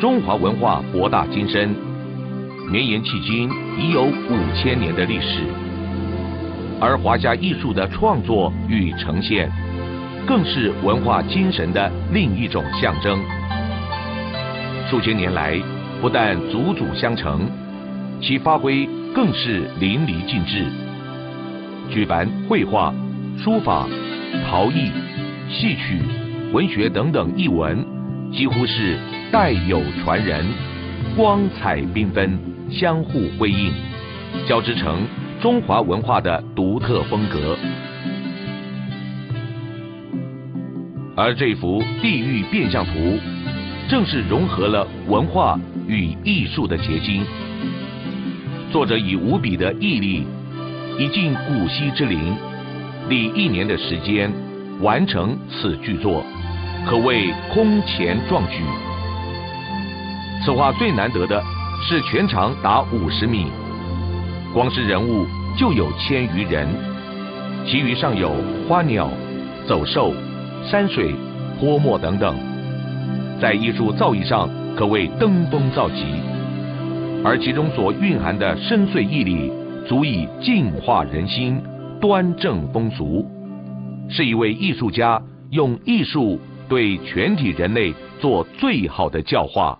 中华文化博大精深，绵延迄今已有5000年的历史。而华夏艺术的创作与呈现，更是文化精神的另一种象征。数千年来，不但祖祖相承，其发挥更是淋漓尽致。举凡绘画、书法、陶艺、戏曲、文学等等艺文，几乎是代有传人，光彩缤纷，相互辉映，交织成中华文化的独特风格。而这幅地狱变相图，正是融合了文化与艺术的结晶。作者以无比的毅力，以尽古稀之灵，历1年的时间完成此巨作，可谓空前壮举。此画最难得的是全长达50米，光是人物就有1000余人，其余尚有花鸟、走兽、山水、泼墨等等，在艺术造诣上可谓登峰造极，而其中所蕴含的深邃毅力，足以净化人心，端正风俗，是一位艺术家用艺术对全体人类做最好的教化。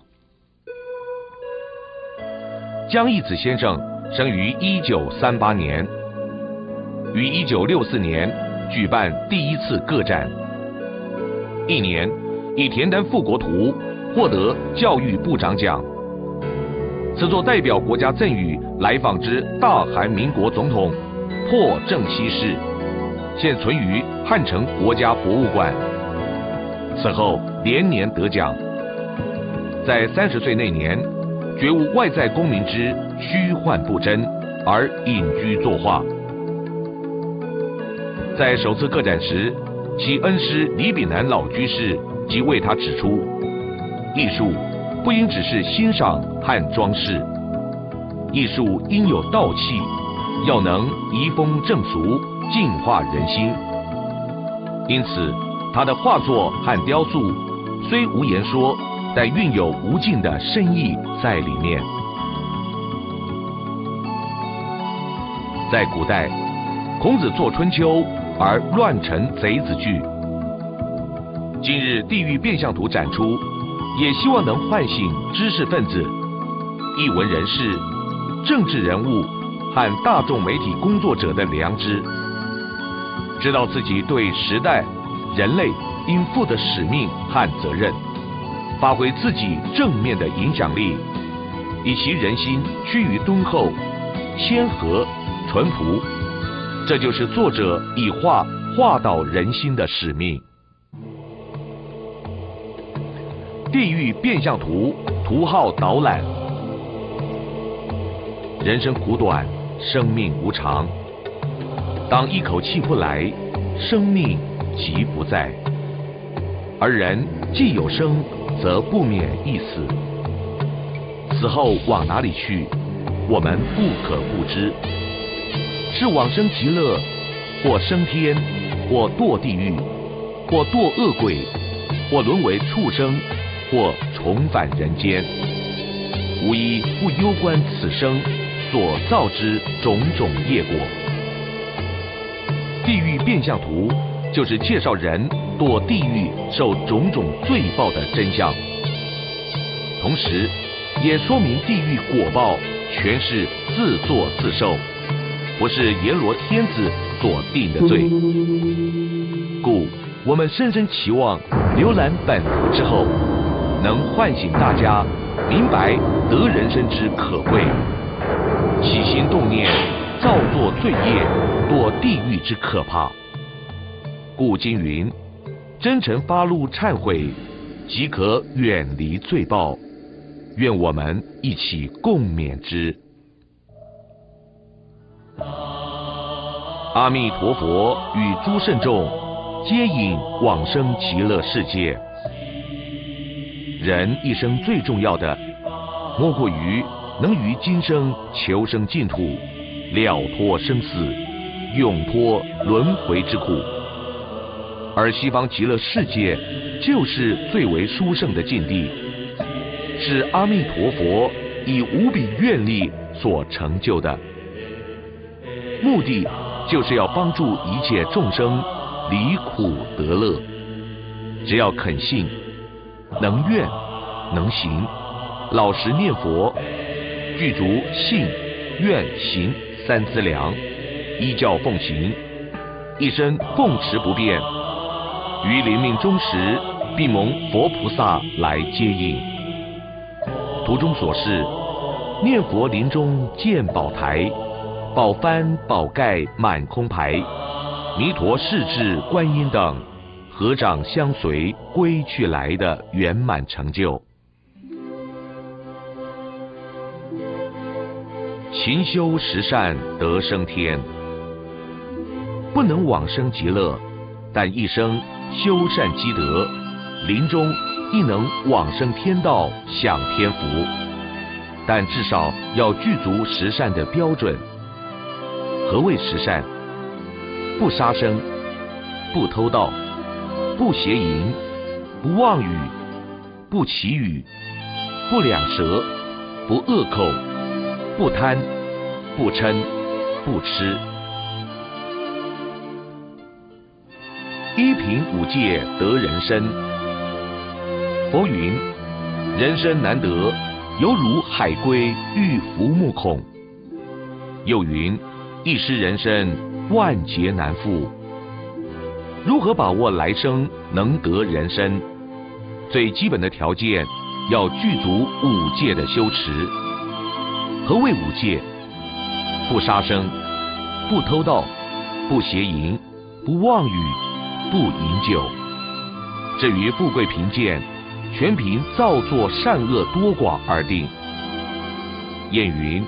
江一子先生生于1938年，于1964年举办第一次个展，1年以田单复国图获得教育部长奖。此作代表国家赠予来访之大韩民国总统朴正熙氏，现存于汉城国家博物馆。此后连年得奖，在30岁那年觉悟外在功名之虚幻不真，而隐居作画。在首次个展时，其恩师李炳南老居士即为他指出，艺术不应只是欣赏和装饰，艺术应有道气，要能移风正俗，净化人心。因此他的画作和雕塑虽无言说，但蕴有无尽的深意在里面。在古代，孔子作《春秋》而乱臣贼子惧，今日地狱变相图展出，也希望能唤醒知识分子、艺文人士、政治人物和大众媒体工作者的良知，知道自己对时代、人类应负的使命和责任，发挥自己正面的影响力，以其人心趋于敦厚、谦和、淳朴，这就是作者以画画导人心的使命。地狱变相图图号导览：人生苦短，生命无常，当一口气不来，生命即不在，而人既有生，则不免一死。死后往哪里去，我们不可不知，是往生极乐，或升天，或堕地狱，或堕恶鬼，或沦为畜生，或重返人间，无一不攸关此生所造之种种业果。地狱变相图就是介绍人堕地狱受种种罪报的真相，同时也说明地狱果报全是自作自受，不是阎罗天子所定的罪，故我们深深期望浏览本图之后，能唤醒大家明白得人生之可贵，起心动念造作罪业堕地狱之可怕。故今云：真诚发露忏悔，即可远离罪报，愿我们一起共勉之。阿弥陀佛与诸圣众接引往生极乐世界。人一生最重要的，莫过于能于今生求生净土，了脱生死，永脱轮回之苦。而西方极乐世界就是最为殊胜的境地，是阿弥陀佛以无比愿力所成就的，目的就是要帮助一切众生离苦得乐。只要肯信、能愿、能行，老实念佛，具足信、愿、行三资粮，依教奉行，一生奉持不变，于临命终时必蒙佛菩萨来接引。途中所示，念佛临终见宝台，宝幡宝盖满空牌，弥陀世智观音等合掌相随归去来的圆满成就。勤修十善得生天，不能往生极乐，但一生修善积德，临终亦能往生天道享天福，但至少要具足十善的标准。何谓十善？不杀生，不偷盗，不邪淫，不妄语，不绮语，不两舌，不恶口，不贪，不嗔，不痴。依凭五戒得人身。佛云：人身难得，犹如海龟遇浮木孔。又云：一失人身，万劫难复。如何把握来生能得人身？最基本的条件要具足五戒的修持。何谓五戒？不杀生，不偷盗，不邪淫，不妄语，不饮酒。至于富贵贫贱，全凭造作善恶多寡而定。谚云：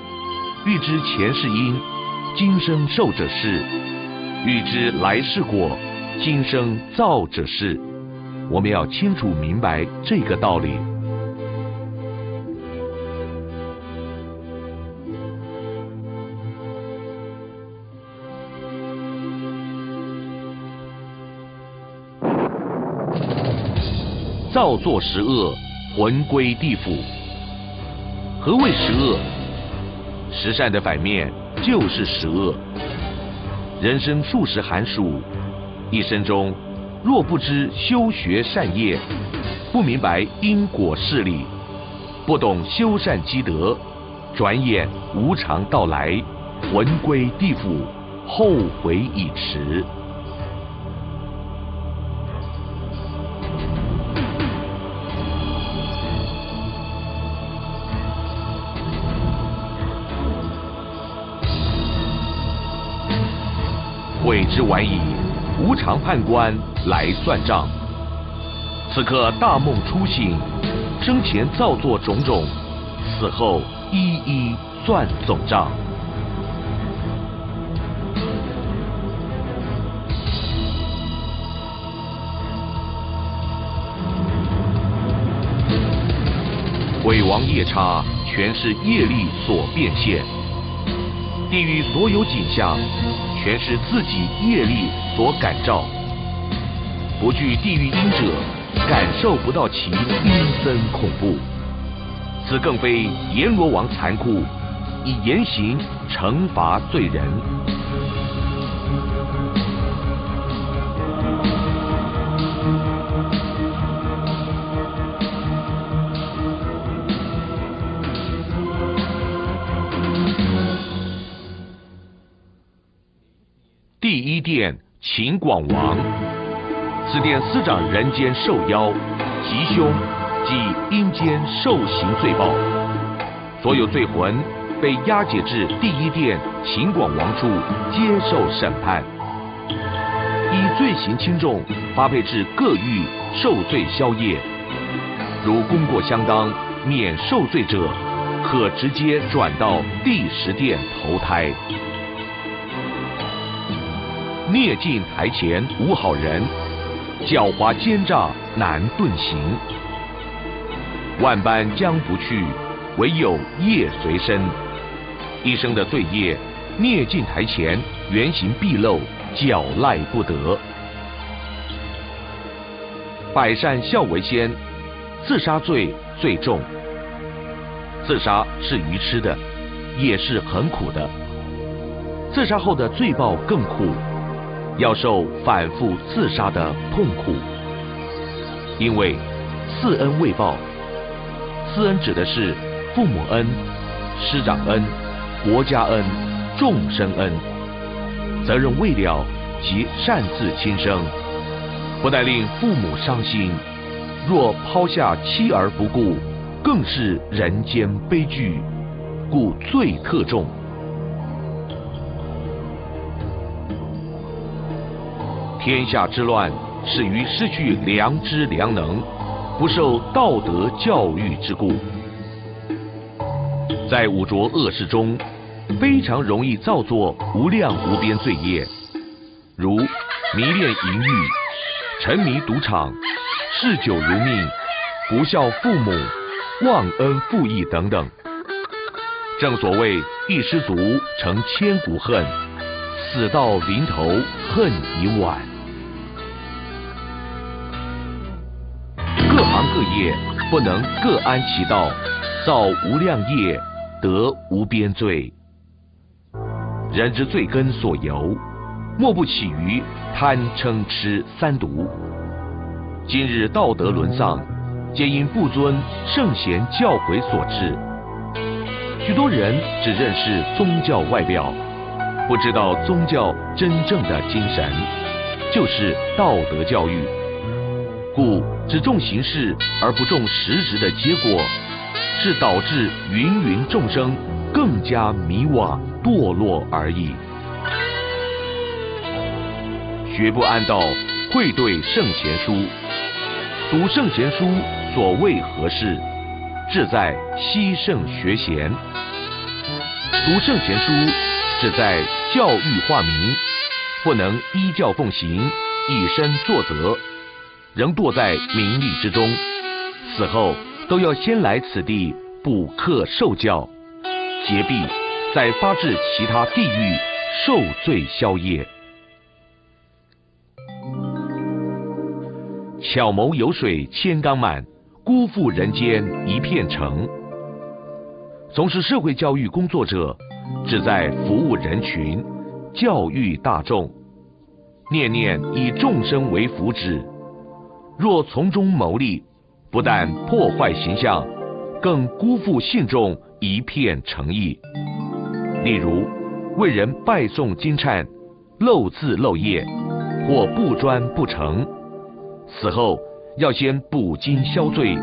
欲知前世因，今生受者是；欲知来世果，今生造者是。我们要清楚明白这个道理。造作十恶，魂归地府。何谓十恶？十善的反面就是十恶。人生数十寒暑，一生中若不知修学善业，不明白因果事理，不懂修善积德，转眼无常到来，魂归地府，后悔已迟。悔之晚矣，无常判官来算账。此刻大梦初醒，生前造作种种，死后一一算总账。鬼王夜叉全是业力所变现，地狱所有景象全是自己业力所感召，不具地狱因者，感受不到其阴森恐怖。此更非阎罗王残酷，以严刑惩罚罪人。第一殿秦广王，此殿司掌人间受妖吉凶，即阴间受刑罪报，所有罪魂被押解至第一殿秦广王处接受审判，以罪行轻重发配至各狱受罪消业。如功过相当，免受罪者，可直接转到第十殿投胎。孽尽台前无好人，狡猾奸诈难遁形。万般将不去，唯有业随身。一生的罪业，孽尽台前，原形毕露，狡赖不得。百善孝为先，自杀罪最重，自杀是愚痴的，也是很苦的。自杀后的罪报更苦，要受反复自杀的痛苦。因为四恩未报，四恩指的是父母恩、师长恩、国家恩、众生恩。责任未了即擅自轻生，不但令父母伤心，若抛下妻儿不顾，更是人间悲剧，故罪特重。天下之乱始于失去良知良能，不受道德教育之故，在五浊恶世中，非常容易造作无量无边罪业，如迷恋淫欲、沉迷赌场、嗜酒如命、不孝父母、忘恩负义等等。正所谓一失足成千古恨，死到临头恨已晚。各行各业不能各安其道，造无量业，得无边罪。人之罪根所由，莫不起于贪嗔痴三毒。今日道德沦丧，皆因不遵圣贤教诲所致。许多人只认识宗教外表，不知道宗教真正的精神就是道德教育，故只重形式而不重实质的结果，是导致芸芸众生更加迷惘堕落而已。学不安道，愧对圣贤书。读圣贤书所谓何事？志在惜圣学贤。读圣贤书旨在教育化民，不能依教奉行，以身作则，仍堕在名利之中，死后都要先来此地补课受教，竭毕再发至其他地狱受罪消业。巧谋有水千缸满，辜负人间一片城。从事社会教育工作者，旨在服务人群，教育大众，念念以众生为福祉。若从中牟利，不但破坏形象，更辜负信众一片诚意。例如为人拜诵金忏，漏字漏业，或不专不诚，死后要先补金消罪，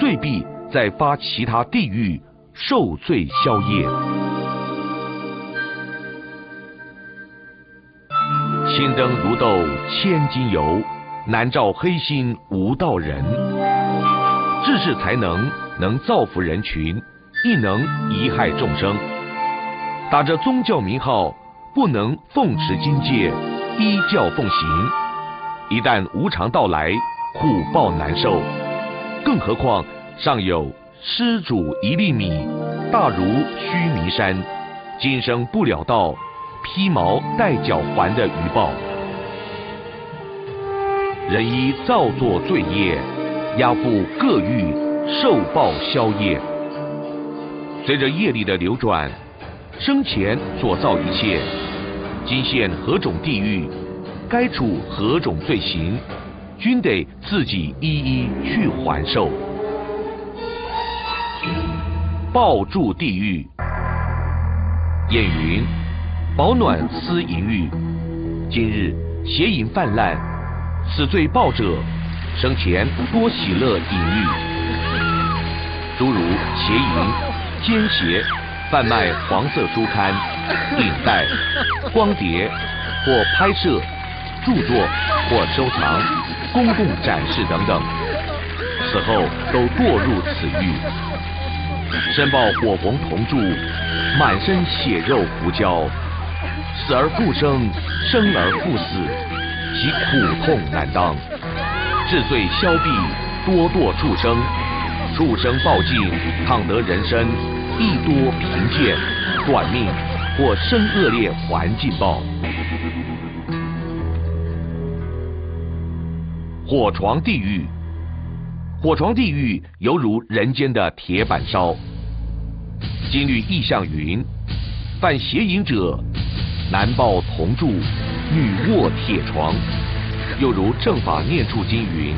罪必再发其他地狱受罪消业。青灯如豆千金油，难照黑心无道人。治世才能能造福人群，亦能贻害众生。打着宗教名号，不能奉持经戒，依教奉行，一旦无常到来，苦报难受。更何况尚有施主一粒米，大如须弥山，今生不了道，披毛戴脚还的余报。人依造作罪业，押赴各狱受报消业。随着业力的流转，生前所造一切，今现何种地狱，该处何种罪行，均得自己一一去还受。抱住地狱，谚云：保暖思淫欲。今日邪淫泛滥，此罪报者，生前多喜乐淫欲，诸如邪淫、奸邪、贩卖黄色书刊、影带、光碟，或拍摄、著作或收藏、公共展示等等，死后都堕入此狱，身抱火红铜柱，满身血肉胡椒，死而复生，生而复死，其苦痛难当。治罪消弊，多堕畜生，畜生报尽，倘得人身，亦多贫贱、短命或生恶劣环境报。火床地狱，火床地狱犹如人间的铁板烧，金律意象云：犯邪淫者，男抱铜柱，女卧铁床。又如正法念处经云：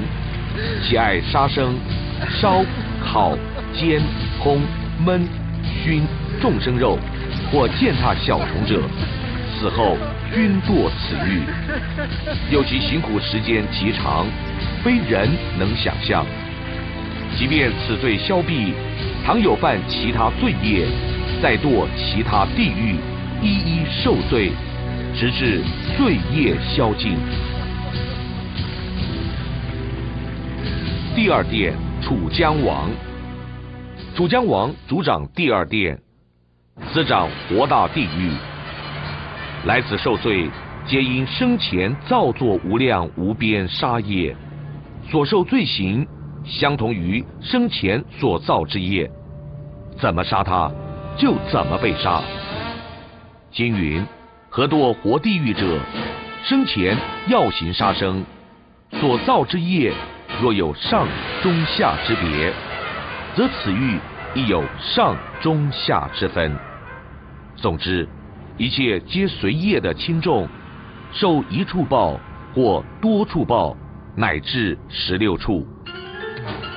其爱杀生、烧、烤、煎、烘、焖、熏众生肉，或践踏小虫者，死后均堕此狱。又其辛苦时间极长，非人能想象。即便此罪消毕，倘有犯其他罪业，再堕其他地狱，一一受罪，直至罪业消尽。第二殿楚江王，楚江王主掌第二殿，司掌活大地狱。来此受罪，皆因生前造作无量无边杀业，所受罪行相同于生前所造之业，怎么杀他，就怎么被杀。经云：何堕活地狱者，生前要行杀生，所造之业若有上中下之别，则此狱亦有上中下之分。总之，一切皆随业的轻重，受一处报或多处报，乃至16处。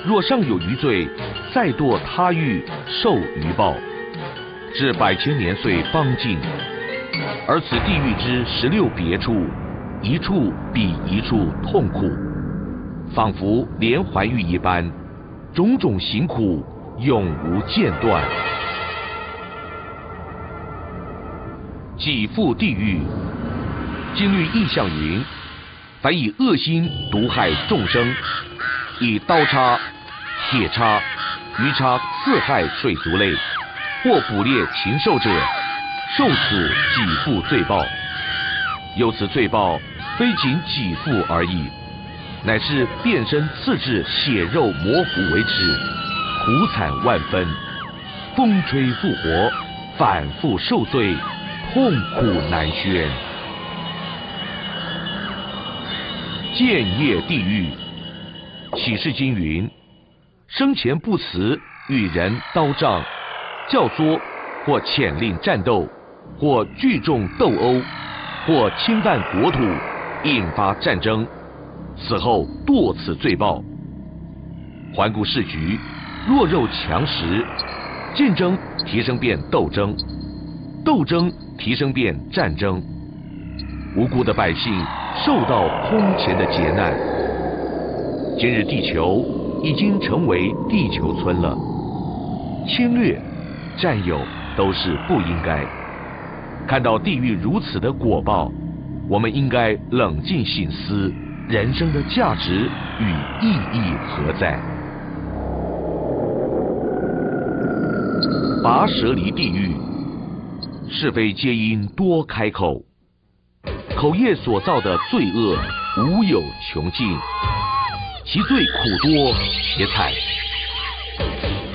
若尚有余罪，再堕他狱受余报，至100千年岁方尽。而此地狱之16别处，一处比一处痛苦，仿佛连环狱一般，种种辛苦永无间断。己父地狱，经律意象云：凡以恶心毒害众生，以刀叉、铁叉、鱼叉刺害水族类，或捕猎禽兽者，受此己父罪报。由此罪报，非仅己父而已，乃是变身刺至血肉模糊为止，苦惨万分，风吹复活，反复受罪，痛苦难宣。建业地狱，启示经云：生前不辞与人刀杖、教唆，或遣令战斗，或聚众斗殴，或侵犯国土，引发战争，死后堕此罪报。环顾世局，弱肉强食，竞争提升变斗争，斗争提升变战争，无辜的百姓受到空前的劫难。今日地球已经成为地球村了，侵略、占有都是不应该。看到地狱如此的果报，我们应该冷静省思人生的价值与意义何在。拔舌离地狱，是非皆因多开口，口业所造的罪恶无有穷尽，其罪苦多且惨。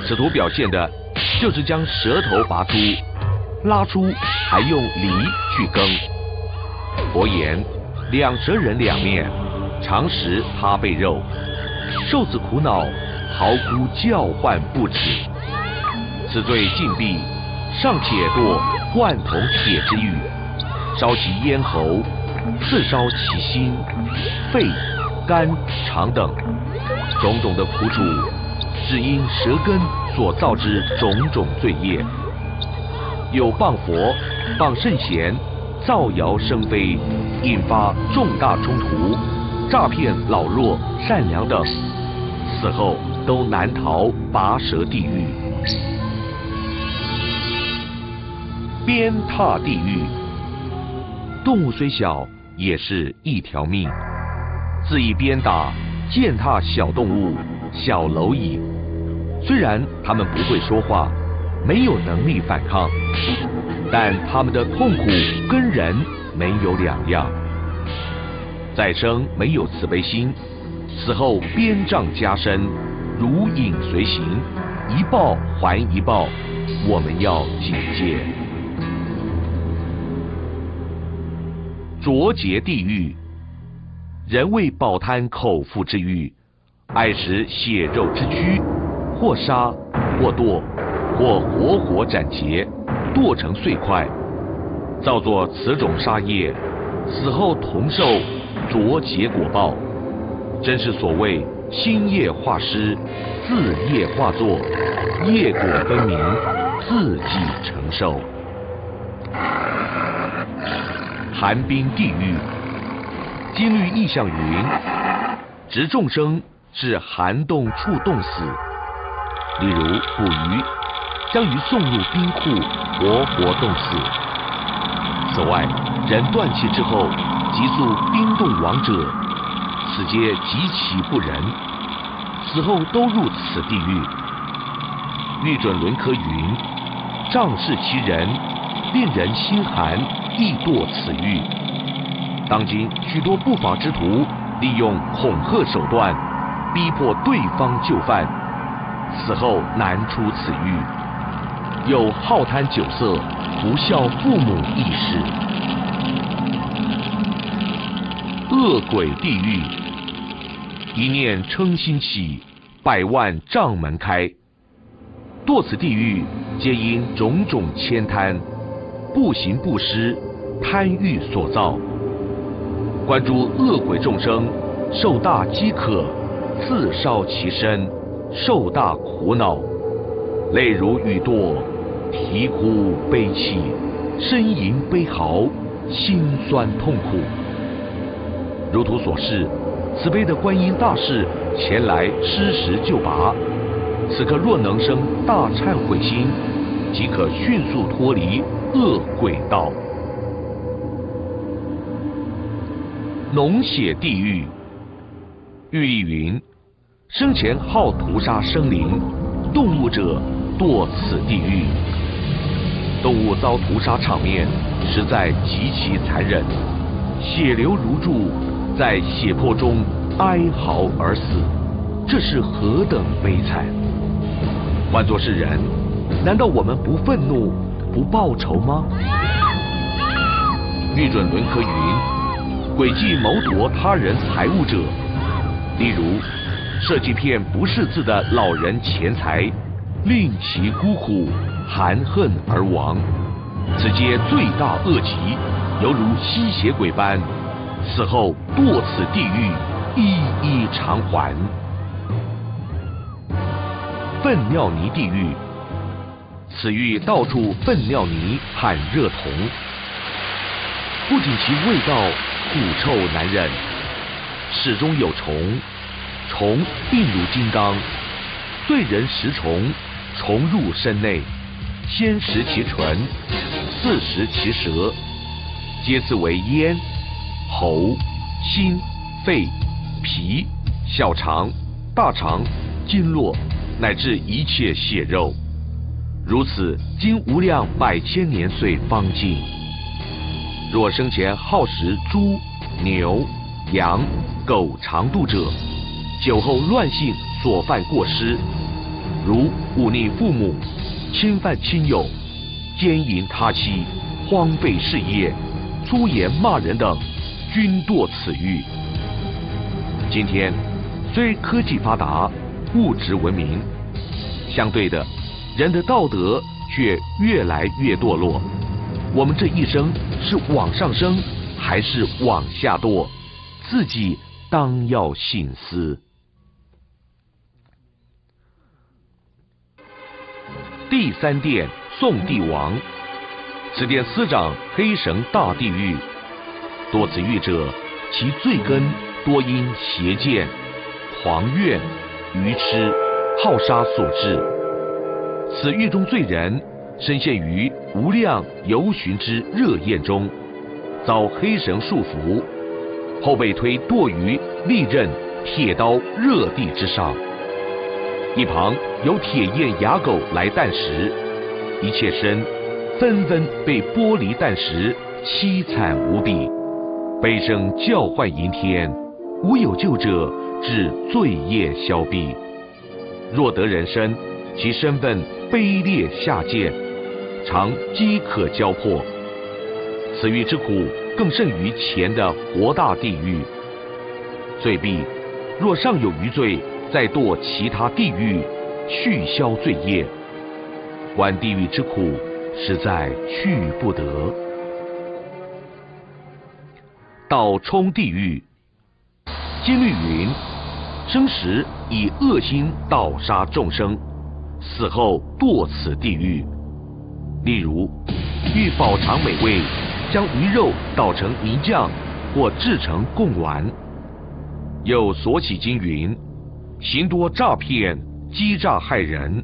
此图表现的就是将舌头拔出、拉出，还用犁去耕。佛言：两舌人两面，常食他被肉，受此苦恼，嚎哭叫唤不止。此罪尽毕，尚且堕万铜铁之狱，烧其咽喉，刺烧其心、肺、肝、肠等，种种的苦楚，只因舌根所造之种种罪业。有谤佛、谤圣贤、造谣生非，引发重大冲突，诈骗老弱善良等，死后都难逃拔舌地狱。鞭挞地狱，动物虽小，也是一条命。恣意鞭打、践踏小动物、小蝼蚁，虽然他们不会说话，没有能力反抗，但他们的痛苦跟人没有两样。再生没有慈悲心，死后鞭杖加身，如影随形，一报还一报，我们要警戒。浊劫地狱，人为饱贪口腹之欲，爱食血肉之躯，或杀或堕，或活火斩截，剁成碎块，造作此种杀业，死后同受浊劫果报，真是所谓心业化失，自业化作，业果分明，自己承受。寒冰地狱，金律意象云：执众生至寒洞处冻死。例如捕鱼，将鱼送入冰库，活活冻死。此外，人断气之后，急速冰冻亡者，此皆极其不仁，死后都入此地狱。律准伦科云：仗势欺人，令人心寒，亦堕此狱。当今许多不法之徒利用恐吓手段，逼迫对方就范，死后难出此狱。又好贪酒色，不孝父母一事。恶鬼地狱，一念嗔心起，百万障门开。堕此地狱，皆因种种悭贪、不行布施、贪欲所造。观诸恶鬼众生，受大饥渴，自烧其身，受大苦恼，泪如雨堕，啼哭悲泣，呻吟悲嚎，心酸痛苦。如图所示，慈悲的观音大士前来施食救拔，此刻若能生大忏悔心，即可迅速脱离恶鬼道。脓血地狱，喻例云：生前好屠杀生灵、动物者，堕此地狱。动物遭屠杀场面实在极其残忍，血流如注，在血泊中哀嚎而死，这是何等悲惨！换作是人，难道我们不愤怒、不报仇吗？律准伦科云：诡计谋夺他人财物者，例如设计骗不识字的老人钱财，令其孤苦含恨而亡，此皆罪大恶极，犹如吸血鬼般，死后堕此地狱，一一偿还。粪尿泥地狱，此狱到处粪尿泥和热铜，不仅其味道苦臭难忍，始终有虫，虫并如金刚，对人食虫，虫入身内，先食其唇，次食其舌，皆自为咽、喉、心、肺、脾、小肠、大肠、经络，乃至一切血肉，如此经无量百千年岁方尽。若生前好食猪、牛、羊、狗肠肚者，酒后乱性所犯过失，如忤逆父母、侵犯亲友、奸淫他妻、荒废事业、粗言骂人等，均堕此狱。今天虽科技发达，物质文明，相对的，人的道德却越来越堕落。我们这一生是往上升还是往下堕，自己当要省思。第三殿宋帝王，此殿司掌黑绳大地狱。堕此狱者，其罪根多因邪见、狂怨、愚痴、好杀所致。此狱中罪人深陷于无量游巡之热焰中，遭黑绳束缚，后被推堕于利刃、铁刀热地之上。一旁有铁焰牙狗来啖食，一切身纷纷被玻璃啖食，凄惨无比，悲声叫唤吟天，无有救者，致罪业消斃。若得人身，其身份卑劣下贱，常饥渴交迫，此狱之苦更甚于前的活大地狱。罪毕，若尚有余罪，再堕其他地狱，续消罪业。挽地狱之苦，实在去不得。道冲地狱，金律云：生时以恶心盗杀众生，死后堕此地狱。例如，欲饱尝美味，将鱼肉捣成泥酱，或制成贡丸。又所起经云：行多诈骗，欺诈害人。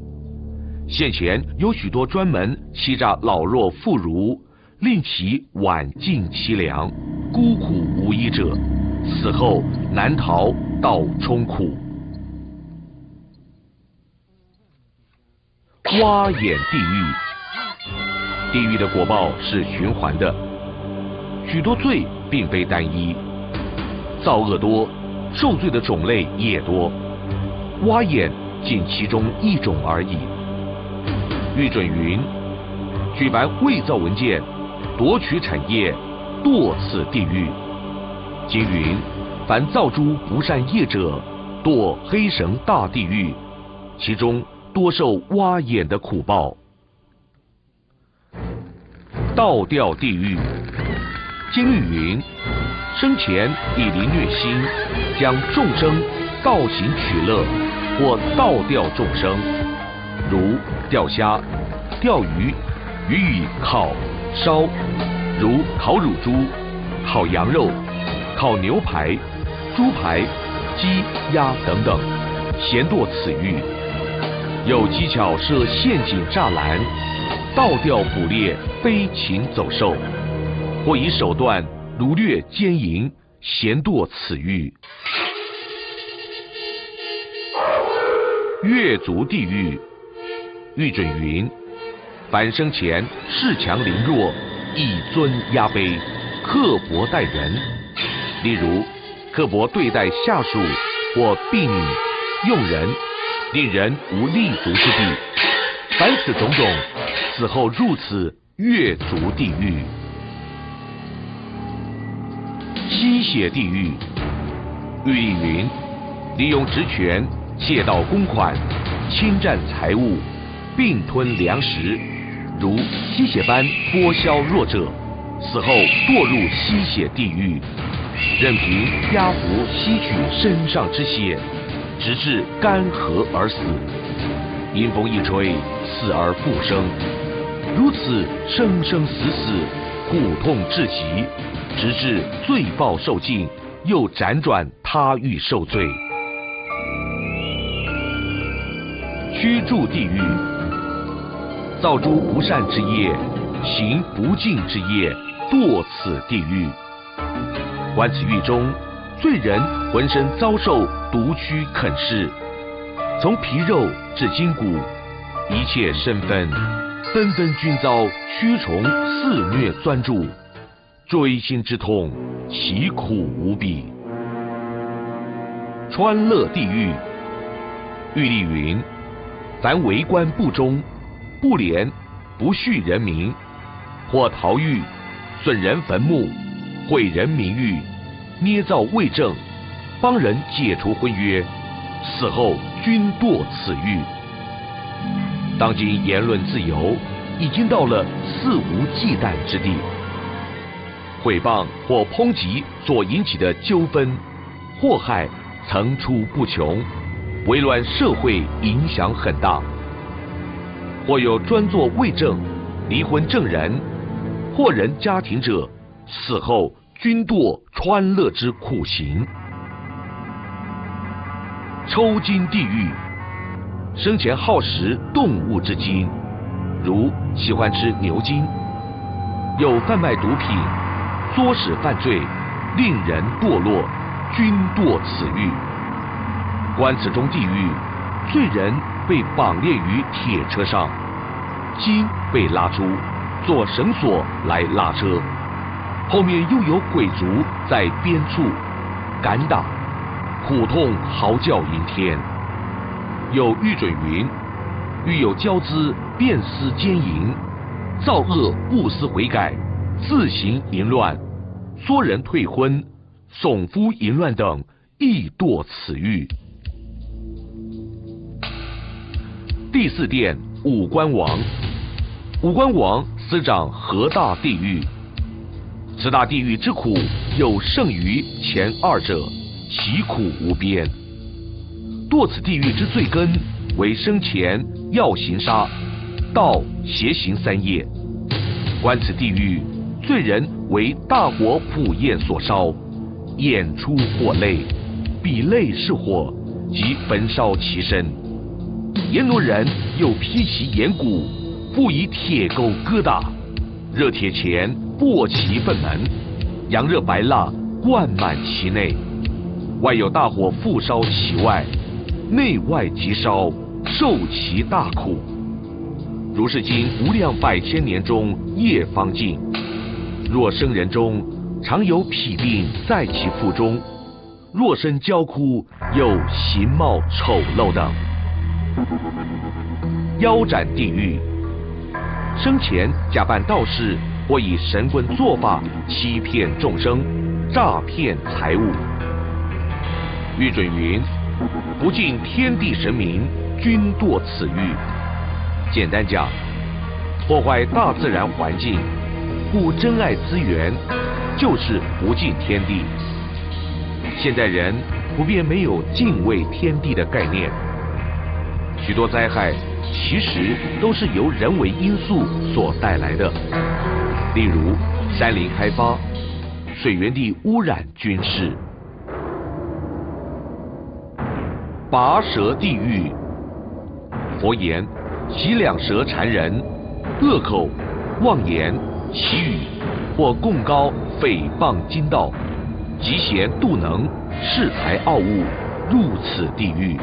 现前有许多专门欺诈老弱妇孺，令其晚尽其粮，孤苦无依者，死后难逃道冲苦。挖眼地狱，地狱的果报是循环的，许多罪并非单一，造恶多，受罪的种类也多，挖眼仅其中一种而已。御准云：举办伪造文件，夺取产业，堕此地狱。经云：凡造诸不善业者，堕黑绳大地狱，其中多受挖眼的苦报。倒吊地狱，经律云：生前以凌虐心，将众生倒行取乐，或倒吊众生。如钓虾、钓鱼，予以烤、烧，如烤乳猪、烤羊肉、烤牛排、猪排、鸡、鸭等等，咸堕此狱。有技巧设陷阱、栅栏，倒吊捕猎、飞禽走兽，或以手段掳掠、奸淫，咸堕此狱。越族地狱。御准云：凡生前恃强凌弱，以尊压卑，刻薄待人，例如刻薄对待下属或婢女、佣人，令人无立足之地。凡此种种，死后入此越族地狱。吸血地狱，律例云：利用职权窃盗公款，侵占财物，并吞粮食，如吸血般剥削弱者，死后堕入吸血地狱，任凭家仆吸取身上之血，直至干涸而死，阴风一吹，死而复生，如此生生死死，苦痛至极，直至罪报受尽，又辗转他狱受罪。驱逐地狱，造诸不善之业，行不敬之业，堕此地狱。观此狱中，罪人浑身遭受毒蛆啃噬，从皮肉至筋骨，一切身分，纷纷均遭蛆虫肆虐钻住，锥心之痛，其苦无比。川乐地狱，律例云：凡为官不忠，不廉，不恤人民，或逃狱，损人坟墓，毁人名誉，捏造伪证，帮人解除婚约，死后均堕此狱。当今言论自由已经到了肆无忌惮之地，毁谤或抨击所引起的纠纷祸害层出不穷，危乱社会影响很大，或有专做伪证、离婚证人、祸人家庭者，死后均堕川乐之苦刑。抽筋地狱，生前好食动物之筋，如喜欢吃牛筋，有贩卖毒品、唆使犯罪，令人堕落，均堕此狱。观此中地狱，罪人被绑列于铁车上，筋被拉出，做绳索来拉车，后面又有鬼卒在鞭促、赶打，苦痛嚎叫吟天。有御准云：欲有骄资，便私奸淫，造恶不思悔改，自行淫乱，唆人退婚，耸夫淫乱等，亦堕此狱。第四殿五官王。五官王司掌河大地狱，此大地狱之苦有胜于前二者，其苦无边。堕此地狱之罪根为生前药行杀、盗邪行三业。观此地狱，罪人为大火普焰所烧，焰出火类，彼类是火，即焚烧其身。阎罗人又劈其眼骨，复以铁钩疙瘩，热铁钳簸其贲门，阳热白蜡灌满其内，外有大火复烧其外，内外齐烧，受其大苦。如是经无量百千年中，业方尽。若生人中常有痞病在其腹中，若身焦枯，有形貌丑陋等。腰斩地狱，生前假扮道士或以神棍做法欺骗众生，诈骗财物。玉准云：不敬天地神明，均堕此狱。简单讲，破坏大自然环境，不珍爱资源，就是不敬天地。现代人普遍没有敬畏天地的概念，许多灾害其实都是由人为因素所带来的，例如山林开发、水源地污染均是。拔舌地狱，佛言：其两舌缠人，恶口、妄言、绮语，或贡高诽谤经道，嫉贤妒能，恃才傲物，入此地狱。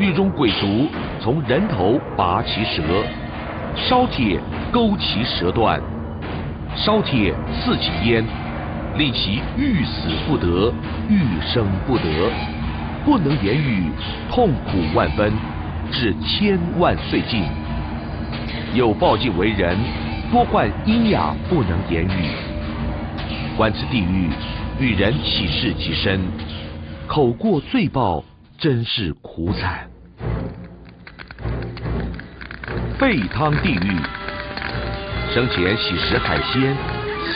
狱中鬼卒从人头拔其舌，烧铁勾其舌断，烧铁刺其咽，令其欲死不得，欲生不得，不能言语，痛苦万分，至千万岁尽。有报尽为人，多患阴哑，不能言语。观此地狱，与人起誓其身，口过罪报，真是苦惨。沸汤地狱，生前喜食海鲜，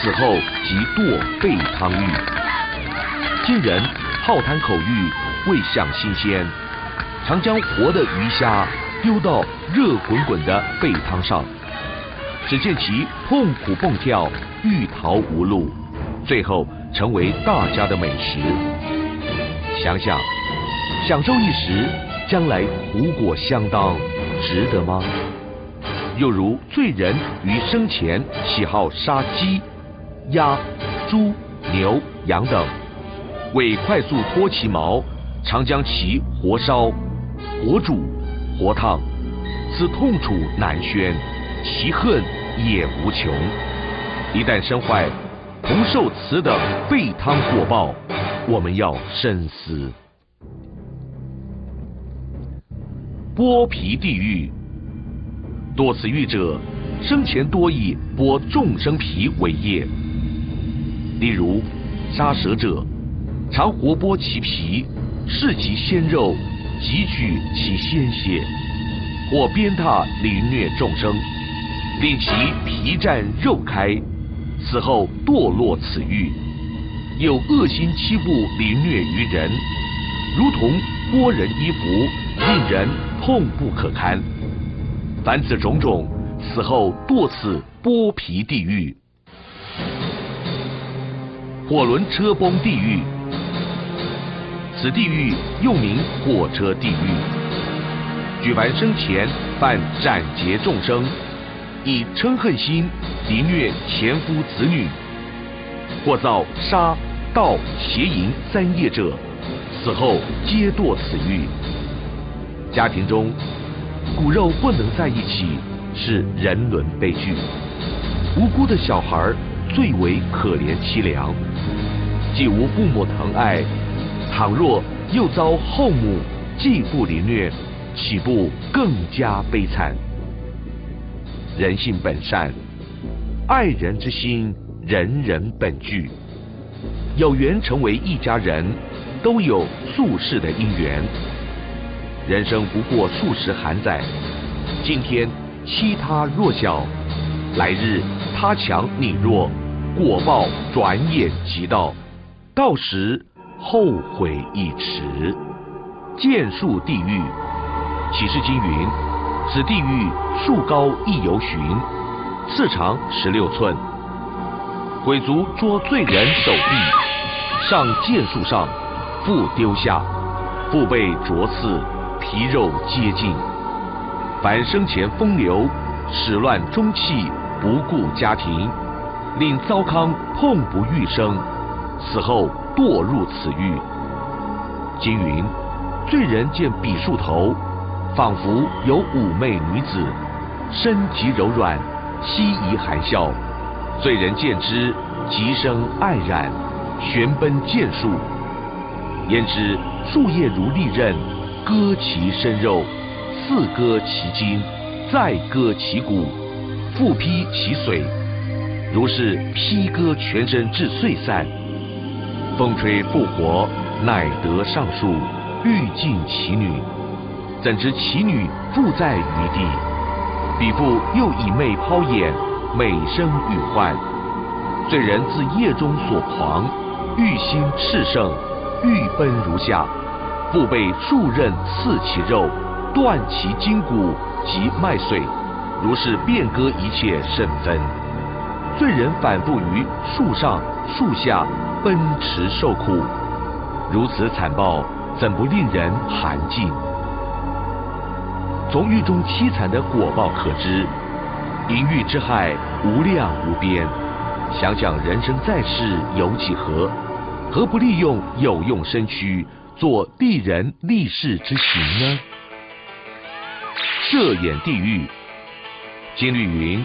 死后即堕沸汤狱。今人好贪口欲，未享新鲜，常将活的鱼虾丢到热滚滚的沸汤上，只见其痛苦蹦跳，欲逃无路，最后成为大家的美食。想想，享受一时，将来苦果相当，值得吗？又如罪人于生前喜好杀鸡、鸭、猪、牛、羊等，为快速脱其毛，常将其活烧、活煮、活烫，此痛楚难宣，其恨也无穷。一旦身坏，同受此等沸汤果报，我们要深思。剥皮地狱，堕此狱者生前多以剥众生皮为业，例如杀蛇者，常活剥其皮，舐其鲜肉，汲取其鲜血，或鞭挞凌虐众生，令其皮绽肉开，死后堕落此狱。有恶心欺负凌虐于人，如同剥人衣服，令人痛不可堪。凡此种种，死后堕此剥皮地狱。火轮车崩地狱，此地狱又名火车地狱。举凡生前犯斩劫众生，以嗔恨心凌虐前夫子女，或造杀盗邪淫三业者，死后皆堕此狱。家庭中骨肉不能在一起，是人伦悲剧，无辜的小孩最为可怜凄凉，既无父母疼爱，倘若又遭后母、继父凌虐，岂不更加悲惨？人性本善，爱人之心，人人本具，有缘成为一家人，都有宿世的因缘。人生不过数十寒载，今天欺他弱小，来日他强你弱，果报转眼即到，到时后悔已迟。见树地狱，启示经云：此地狱树高一由旬，翅长16寸。鬼卒捉罪人手臂，上剑树上，复丢下，腹被灼刺，皮肉皆尽。凡生前风流，始乱终弃，不顾家庭，令糟糠碰不欲生，死后堕入此狱。经云：罪人见彼树头，仿佛有妩媚女子，身极柔软，悉宜含笑。罪人见之，即生爱染，旋奔见树，焉知树叶如利刃，割其身肉，四割其筋，再割其骨，复劈其髓，如是劈割全身至碎散。风吹复活，乃得上树，欲尽其女，怎知其女复在于地？彼妇又以媚抛眼，每生与患。罪人自业中所狂，欲心炽盛，欲奔如下，复被数刃刺其肉，断其筋骨及脉髓，如是变割一切甚分。罪人反复于树上树下奔驰受苦，如此惨报，怎不令人寒噤？从狱中凄惨的果报可知，淫欲之害无量无边。想想人生在世有几何，何不利用有用身躯，做利人利世之行呢？射眼地狱，经律云：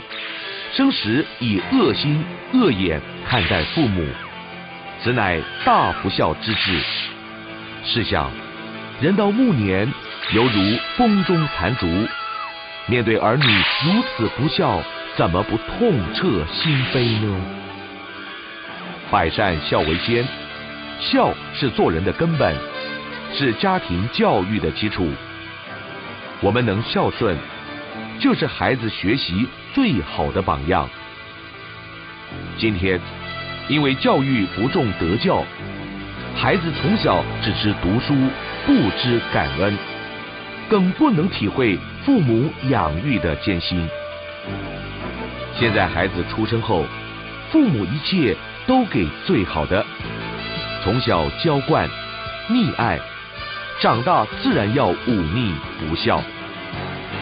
生时以恶心恶眼看待父母，此乃大不孝之至。试想，人到暮年，犹如风中残烛，面对儿女如此不孝，怎么不痛彻心扉呢？百善孝为先，孝是做人的根本，是家庭教育的基础。我们能孝顺，就是孩子学习最好的榜样。今天因为教育不重德教，孩子从小只知读书，不知感恩，更不能体会父母养育的艰辛。现在孩子出生后，父母一切都给最好的，从小娇惯溺爱，长大自然要忤逆不孝。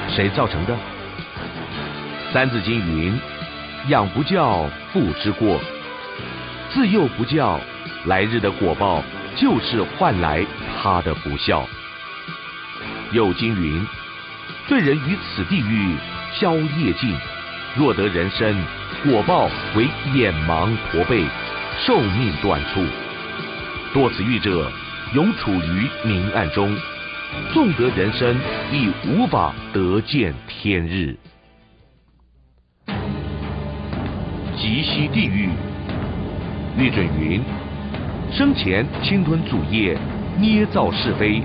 谁造成的？三字经云：养不教，父之过。自幼不教，来日的果报就是换来他的不孝。又经云：罪人于此地狱消业尽，若得人身，果报为眼盲驼背，寿命短促。多此狱者，永处于明暗中，纵得人身，亦无法得见天日。极西地狱，律准云：生前侵吞祖业，捏造是非，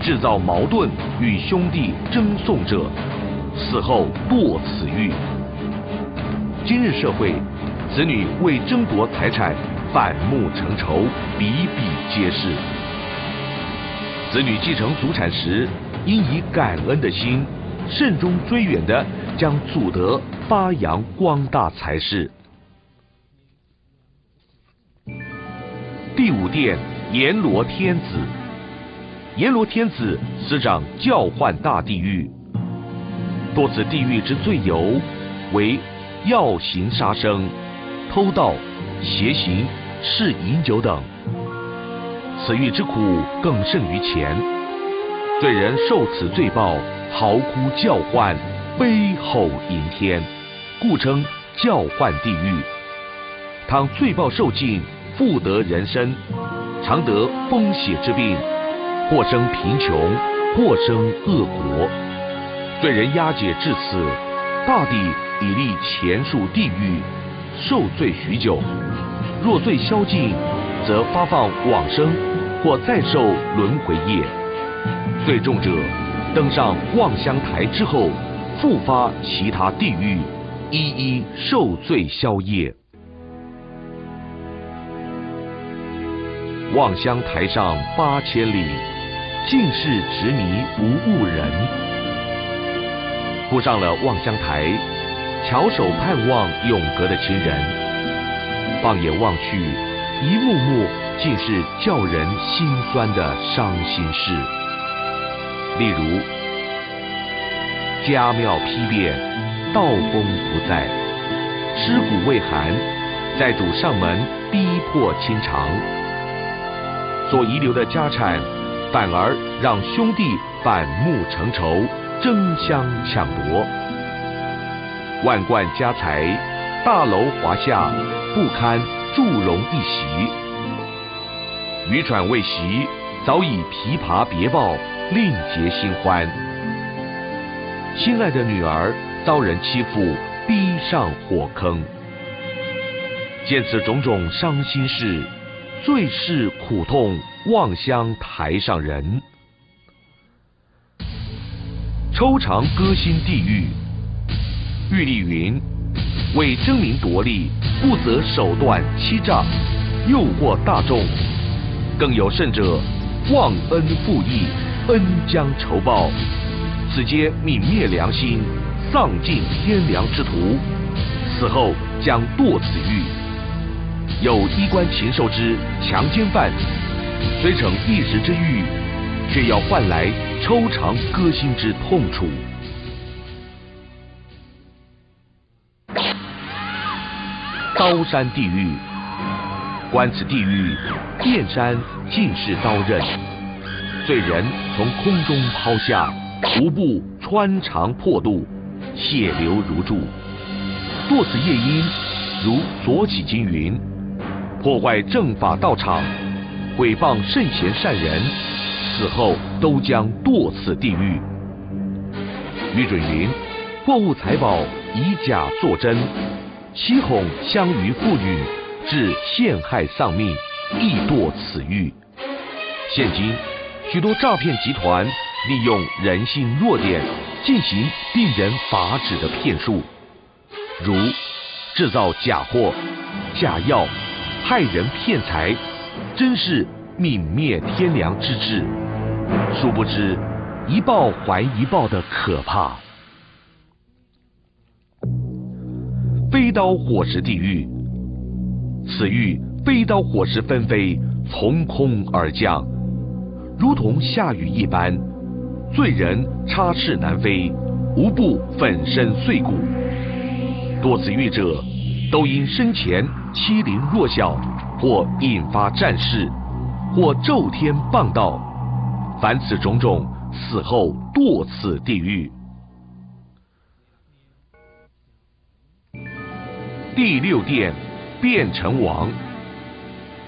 制造矛盾与兄弟争讼者，死后堕此狱。今日社会，子女为争夺财产，反目成仇，比比皆是。子女继承祖产时，应以感恩的心，慎终追远地将祖德发扬光大才是。第五殿，阎罗天子。阎罗天子司掌教唤大地狱，多此地狱之罪由为药行杀生、偷盗、邪行、嗜饮酒等。此狱之苦更胜于前，罪人受此罪报，嚎哭叫唤，悲吼吟天，故称叫唤地狱。倘罪报受尽，复得人身，常得风血之病，或生贫穷，或生恶国。罪人押解至此，大帝已立前述地狱，受罪许久。若罪消尽，则发放往生，或再受轮回业。罪重者，登上望乡台之后，复发其他地狱，一一受罪消业。望乡台上8千里，尽是执迷不悟人。步上了望乡台，翘首盼望永隔的亲人，放眼望去，一幕幕尽是叫人心酸的伤心事。例如，家庙披裂，道风不在，尸骨未寒，债主上门逼迫清偿，所遗留的家产反而让兄弟反目成仇，争相抢夺，万贯家财大楼华夏，不堪祝融一席。渔船未息，早已琵琶别抱，另结新欢。心爱的女儿遭人欺负，逼上火坑。见此种种伤心事，最是苦痛望乡台上人。抽肠割心地狱，狱吏云：为争名夺利，不择手段欺诈，诱惑大众；更有甚者，忘恩负义，恩将仇报。此皆泯灭良心，丧尽天良之徒，死后将堕此狱。有衣冠禽兽之强奸犯，虽逞一时之欲，却要换来抽肠割心之痛楚。刀山地狱，观此地狱，遍山尽是刀刃，罪人从空中抛下。无不穿肠破肚，血流如注。堕此夜因，如浊起金云，破坏正法道场，毁谤圣贤善人，死后都将堕此地狱。愚准云：货物财宝以假作真，欺哄相于妇女，致陷害丧命，亦堕此狱。现今许多诈骗集团利用人性弱点进行令人发指的骗术，如制造假货、假药，害人骗财，真是泯灭天良之志。殊不知一报还一报的可怕。飞刀火石地狱，此狱飞刀火石纷飞，从空而降，如同下雨一般。罪人插翅难飞，无不粉身碎骨。堕此狱者，都因生前欺凌弱小，或引发战事，或咒天谤道，凡此种种，死后堕此地狱。第六殿，卞城王。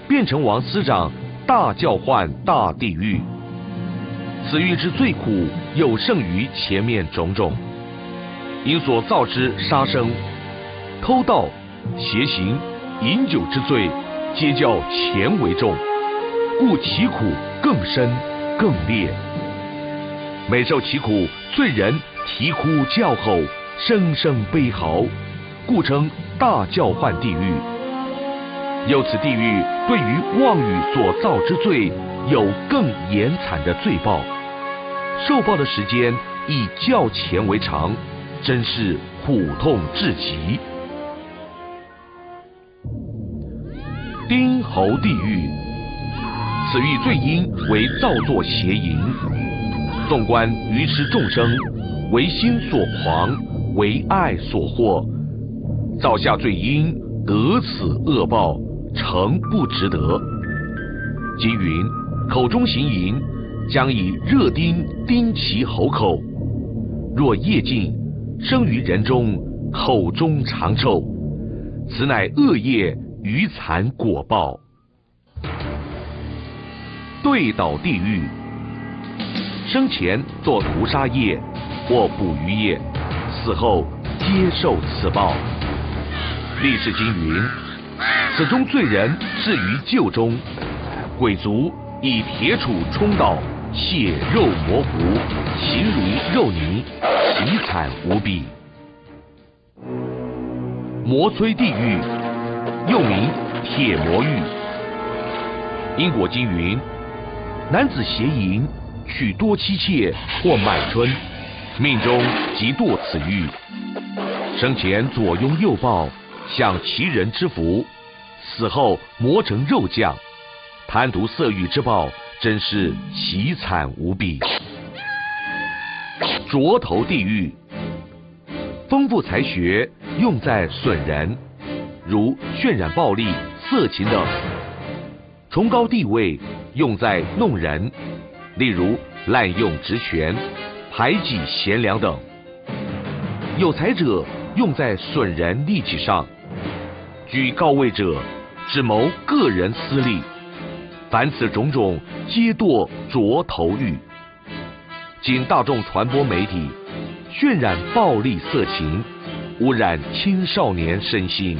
卞城王司掌大叫唤大地狱。此狱之最苦，有胜于前面种种，因所造之杀生、偷盗、邪行、饮酒之罪，皆较前为重，故其苦更深更烈。每受其苦，罪人啼哭叫吼，声声悲嚎，故称大叫唤地狱。由此地狱对于妄语所造之罪，有更严惨的罪报，受报的时间以较前为长，真是苦痛至极。丁侯地狱，此狱罪因为造作邪淫，纵观愚痴众生，为心所狂，为爱所惑，造下罪因，得此恶报，诚不值得。即云：口中行淫，将以热钉钉其喉口；若夜尽，生于人中，口中长臭，此乃恶业余残果报。对倒地狱，生前做屠杀业或捕鱼业，死后接受此报。历世经云：此中罪人置于臼中，鬼卒以铁杵冲倒，血肉模糊，形如肉泥，奇惨无比。磨摧地狱又名铁磨狱。因果经云：男子邪淫，娶多妻妾或满春，命中即堕此狱。生前左拥右抱，享其人之福；死后磨成肉酱，贪图色欲之报，真是奇惨无比。 浊头地狱，丰富才学用在损人，如渲染暴力、色情等；崇高地位用在弄人，例如滥用职权、排挤贤良等；有才者用在损人利己上，居高位者只谋个人私利。凡此种种，皆堕浊头狱。 经大众传播媒体渲染暴力色情，污染青少年身心，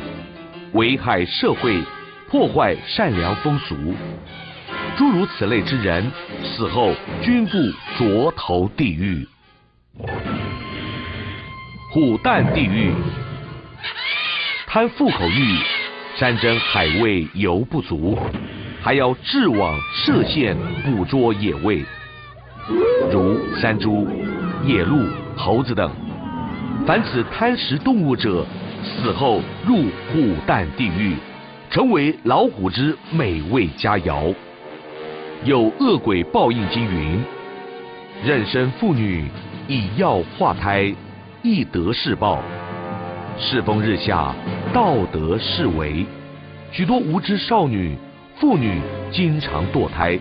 危害社会，破坏善良风俗，诸如此类之人，死后均赴浊头地狱。虎啖地狱，贪富口欲，山珍海味犹不足，还要置网设陷捕捉野味。 如山猪、野鹿、猴子等，凡此贪食动物者，死后入虎啖地狱，成为老虎之美味佳肴。有恶鬼报应经云：妊娠妇女以药化胎，易得是报；世风日下，道德是违。许多无知少女、妇女经常堕胎。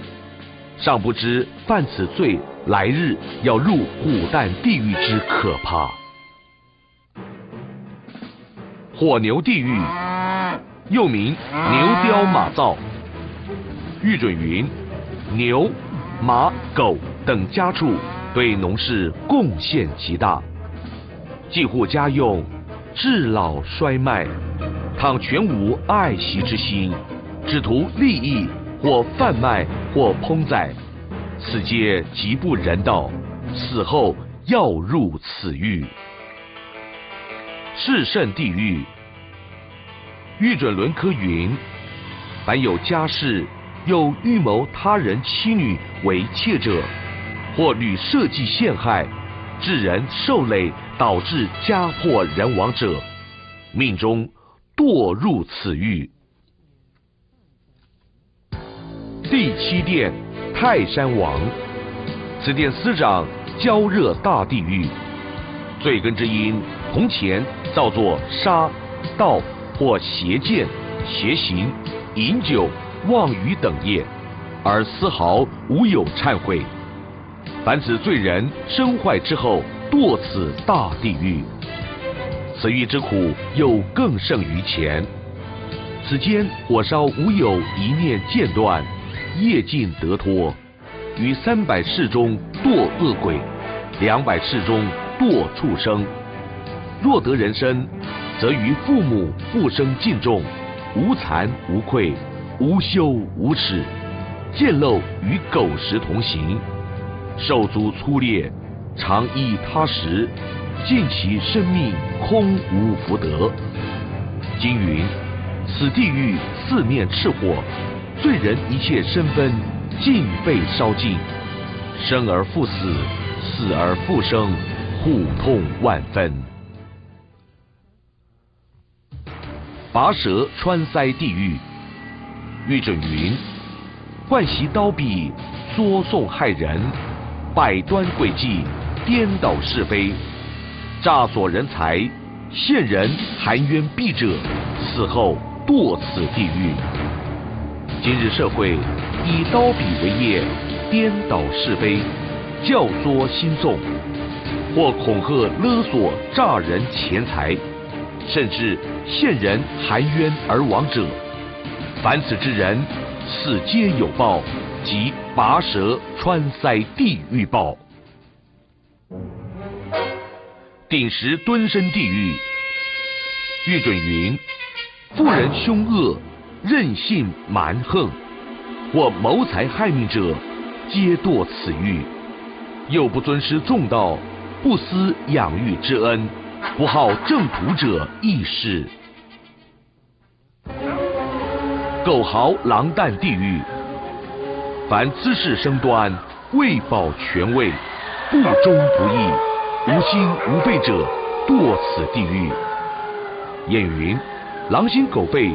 尚不知犯此罪，来日要入虎啖地狱之可怕。火牛地狱，又名牛貂马造。玉准云：牛、马、狗等家畜对农事贡献极大，济护家用，致老衰迈。倘全无爱惜之心，只图利益。 或贩卖，或烹宰，此皆极不人道。死后要入此狱。炽盛地狱，玉准伦科云：凡有家室，又预谋他人妻女为妾者，或屡设计陷害，致人受累，导致家破人亡者，命中堕入此狱。 第七殿泰山王，此殿司掌焦热大地狱，罪根之因从前造作杀、盗或邪见、邪行、饮酒、妄语等业，而丝毫无有忏悔。凡此罪人身坏之后，堕此大地狱。此狱之苦又更胜于前，此间火烧无有一念间断。 业尽得脱，于300世中堕恶鬼，200世中堕畜生。若得人身，则于父母不生敬重，无惭无愧，无羞无耻，见陋与狗食同行，手足粗劣，常依他食，尽其生命，空无福德。经云：此地狱四面炽火。 罪人一切身分尽被烧尽，生而复死，死而复生，苦痛万分。拔舌穿腮地狱，玉准云：惯习刀笔，捉送害人，百端诡计，颠倒是非，诈索人财，陷人含冤弊者，死后堕此地狱。 今日社会以刀笔为业，颠倒是非，教唆心纵，或恐吓勒索诈人钱财，甚至陷人含冤而亡者。凡此之人，死皆有报，即拔舌穿腮地狱报。顶石蹲身地狱，玉准云：妇人凶恶。 任性蛮横或谋财害命者，皆堕此狱；又不尊师重道，不思养育之恩，不好正途者亦是。狗嚎狼狈地狱，凡滋事生端，为保权位，不忠不义，无心无肺者，堕此地狱。谚云：狼心狗肺，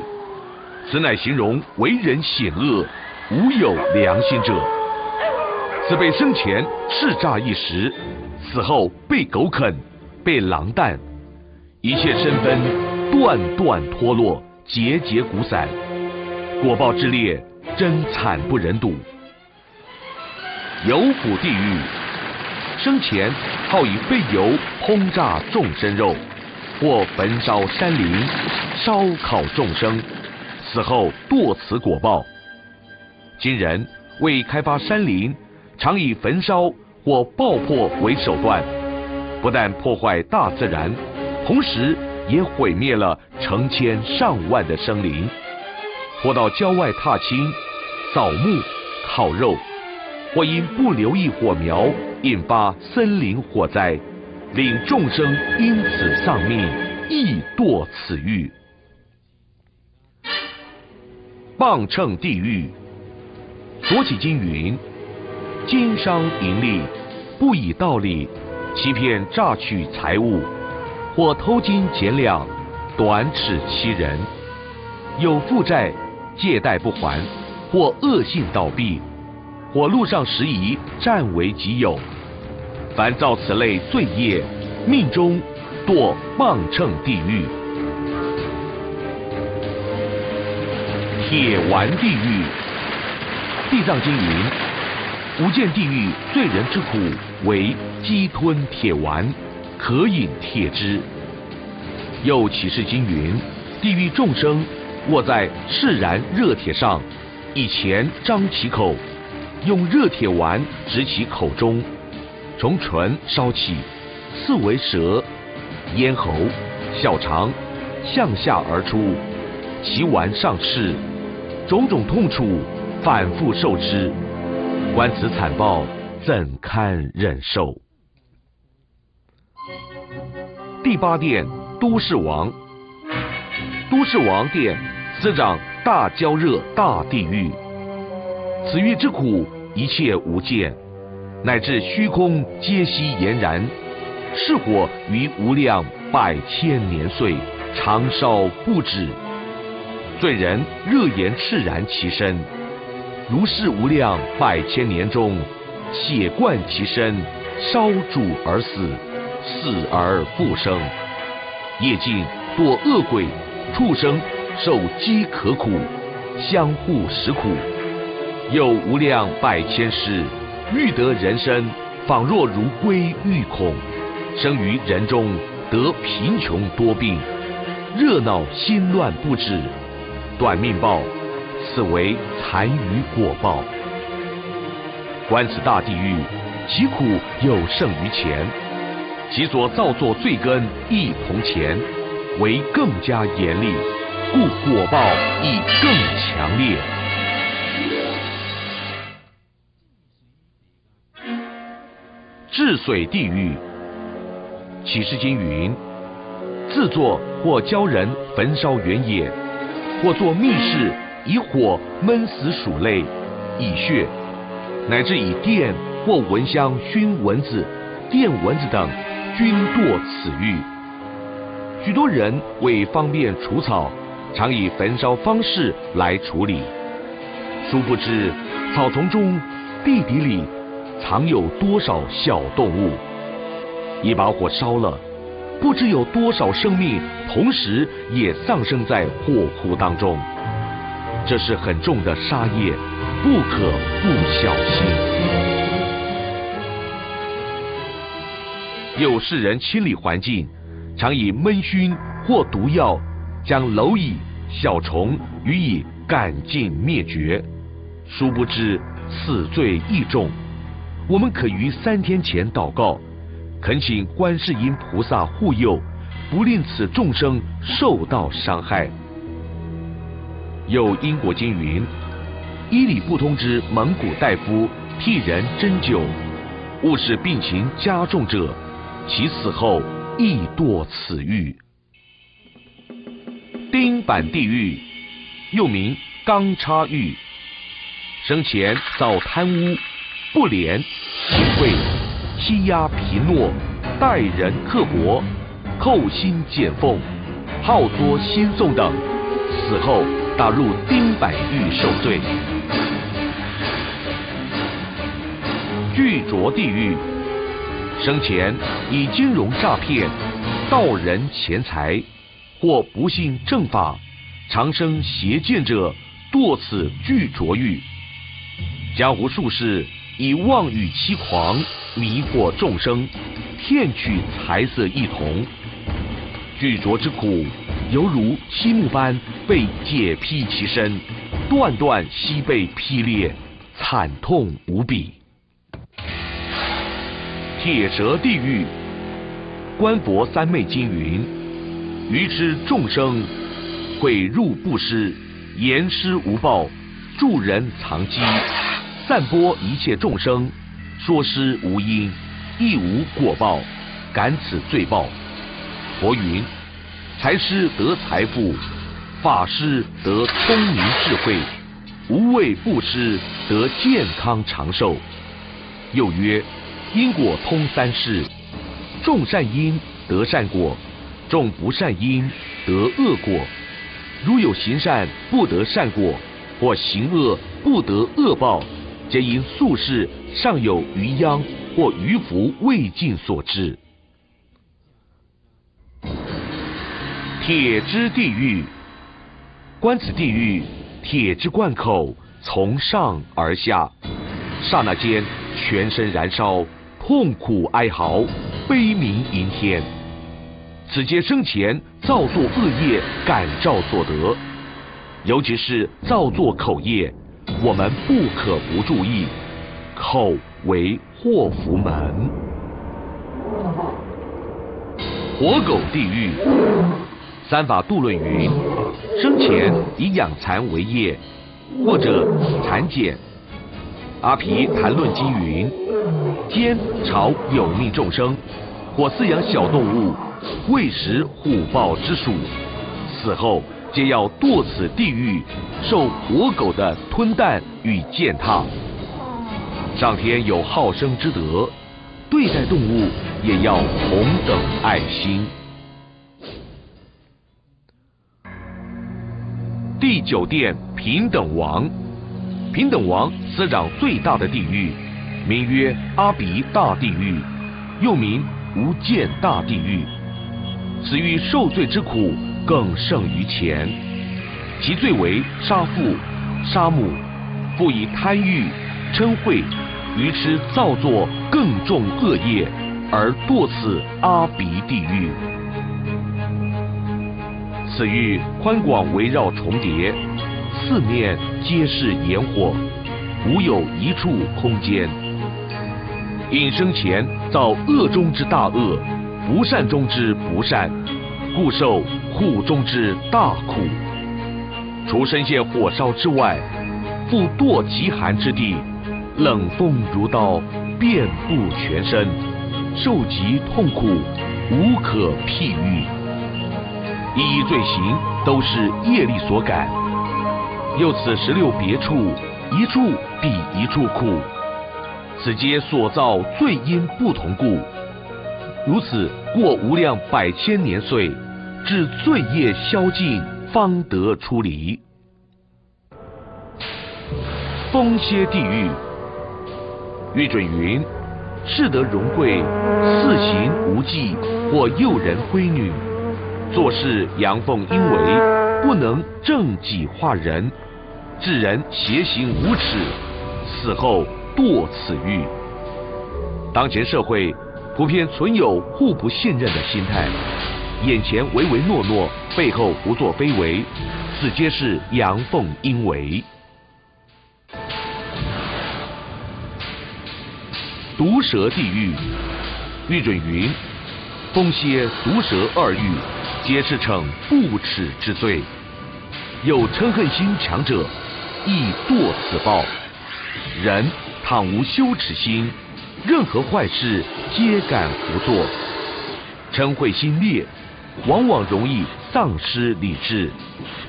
此乃形容为人险恶，无有良心者。此辈生前叱咤一时，死后被狗啃，被狼啖，一切身分断断脱落，节节鼓散，果报之烈，真惨不忍睹。油府地狱，生前好以废油轰炸众生肉，或焚烧山林，烧烤众生，死后堕此果报。今人为开发山林，常以焚烧或爆破为手段，不但破坏大自然，同时也毁灭了成千上万的生灵，或到郊外踏青、扫墓、烤肉，或因不留意火苗引发森林火灾，令众生因此丧命，亦堕此狱。棒秤地狱，左起金云：经商盈利，不以道理，欺骗诈取财物，或偷斤减两，短尺欺人，有负债借贷不还，或恶性倒闭，或路上拾遗占为己有，凡造此类罪业，命中堕棒秤地狱。铁丸地狱，地藏经云：无间地狱罪人之苦，为鸡吞铁丸，渴饮铁汁。又启示经云：地狱众生卧在炽然热铁上，以前张其口，用热铁丸直其口中，从唇烧起，四为舌、咽喉、小肠，向下而出，其丸上赤，种种痛楚，反复受之。观此惨报，怎堪忍受？第八殿都市王，都市王殿司掌大焦热大地狱，此狱之苦，一切无间，乃至虚空皆悉炎然，是火于无量百千年岁，长烧不止，罪人热炎炽然其身，如是无量百千年中，血灌其身，烧煮而死，死而复生。夜尽堕恶鬼、畜生，受饥渴苦，相互食苦，又无量百千世，欲得人身，仿若如龟欲孔，生于人中，得贫穷多病，热闹心乱不止，短命报，此为残余果报。观此大地狱，其苦有胜于前，其所造作罪根亦同前，为更加严厉，故果报亦更强烈。治水地狱，启示经云：自作或教人焚烧原野，或做密室，以火闷死鼠类，以血，乃至以电或蚊香熏蚊子、电蚊子等，均堕此狱。许多人为方便除草，常以焚烧方式来处理，殊不知草丛中、地底里藏有多少小动物，一把火烧了，不知有多少生命同时也丧生在火窟当中，这是很重的杀业，不可不小心。有世人清理环境，常以闷熏或毒药，将蝼蚁、小虫予以赶尽灭绝，殊不知死罪亦重。我们可于3天前祷告，恳请观世音菩萨护佑，不令此众生受到伤害。有因果经云：医理不通之蒙古大夫替人针灸，误使病情加重者，其死后亦堕此狱。钉板地狱又名钢叉狱，生前遭贪污、不廉、淫秽、欺压贫弱、待人刻薄、扣薪减俸、好作新讼等，死后打入钉板狱受罪。 巨浊地狱，生前以金融诈骗、盗人钱财，或不信正法、常生邪见者，堕此巨浊狱。江湖术士以妄语欺狂，迷惑众生，骗取财色异同。巨浊之苦，犹如漆木般被解劈其身，断断悉被劈裂，惨痛无比。 铁蛇地狱，观佛三昧经云：愚痴众生，毁入布施，言施无报，助人藏机，散播一切众生，说施无因，亦无果报，感此罪报。佛云：财施得财富，法施得聪明智慧，无畏布施得健康长寿。又曰。 因果通三世，种善因得善果，种不善因得恶果。如有行善不得善果，或行恶不得恶报，皆因宿世尚有余殃或余福未尽所致。铁之地狱，观此地狱，铁之贯口，从上而下，刹那间全身燃烧。 痛苦哀嚎，悲鸣盈天。此皆生前造作恶业感召所得，尤其是造作口业，我们不可不注意。口为祸福门。活狗地狱，三法度论云：生前以养蚕为业，或者蚕茧。阿毗昙论经云。 天朝有命众生，或饲养小动物，喂食虎豹之属，死后皆要堕此地狱，受活狗的吞啖与践踏。上天有好生之德，对待动物也要同等爱心。第九殿平等王，平等王司掌最大的地狱。 名曰阿鼻大地狱，又名无间大地狱。此狱受罪之苦更胜于前，其罪为杀父、杀母，复以贪欲、嗔恚、愚痴造作更重恶业，而堕此阿鼻地狱。此狱宽广围绕重叠，四面皆是炎火，无有一处空间。 因生前造恶中之大恶，不善中之不善，故受苦中之大苦。除身陷火烧之外，复堕极寒之地，冷风如刀，遍布全身，受极痛苦，无可譬喻。一一罪行都是业力所感，又此16别处，一处比一处苦。 此皆所造罪因不同故，如此过无量百千年岁，至罪业消尽，方得出离。风歇地狱，玉准云：世得荣贵，肆行无忌，或诱人闺女，做事阳奉阴违，不能正己化人，致人邪行无耻，死后。 堕此狱。当前社会普遍存有互不信任的心态，眼前唯唯诺诺，背后胡作非为，此皆是阳奉阴违。毒蛇地狱，玉准云：风蝎、毒蛇二狱，皆是逞不耻之罪。有嗔恨心强者，亦堕此报。人。 倘无羞耻心，任何坏事皆敢胡做，嗔恚心烈，往往容易丧失理智，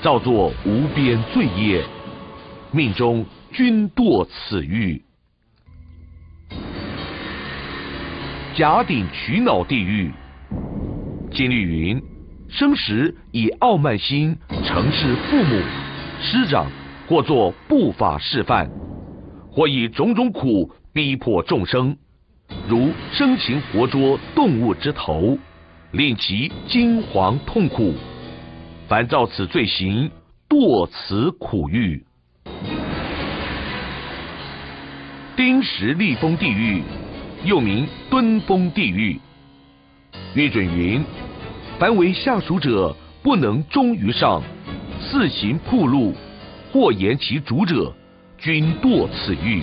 造作无边罪业，命中均堕此狱。甲顶取脑地狱。金律云：生时以傲慢心承事父母、师长，或做不法示范，或以种种苦逼迫众生，如生擒活捉动物之头，令其惊惶痛苦。凡造此罪行，堕此苦狱。丁石立峰地狱，又名敦峰地狱。律准云：凡为下属者，不能忠于上，肆行暴露，或言其主者，均堕此狱。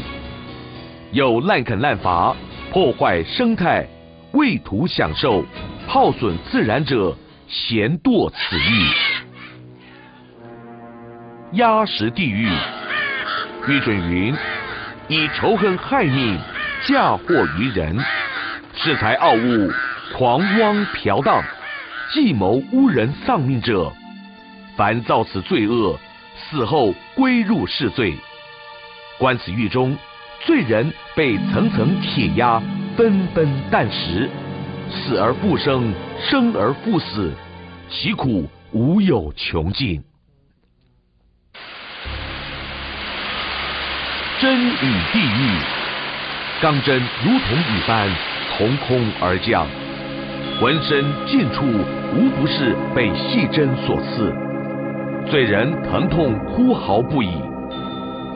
有滥垦滥伐，破坏生态，为图享受，耗损自然者，咸堕此狱。压石地狱，律准云：以仇恨害命，嫁祸于人，恃才傲物，狂妄嫖荡，计谋污人丧命者，凡造此罪恶，死后归入是罪。观此狱中，罪人被层层铁压，纷纷啖食，死而复生，生而复死，其苦无有穷尽。真雨地狱，钢针如同雨般从空而降，浑身尽处无不是被细针所刺，罪人疼痛哭嚎不已。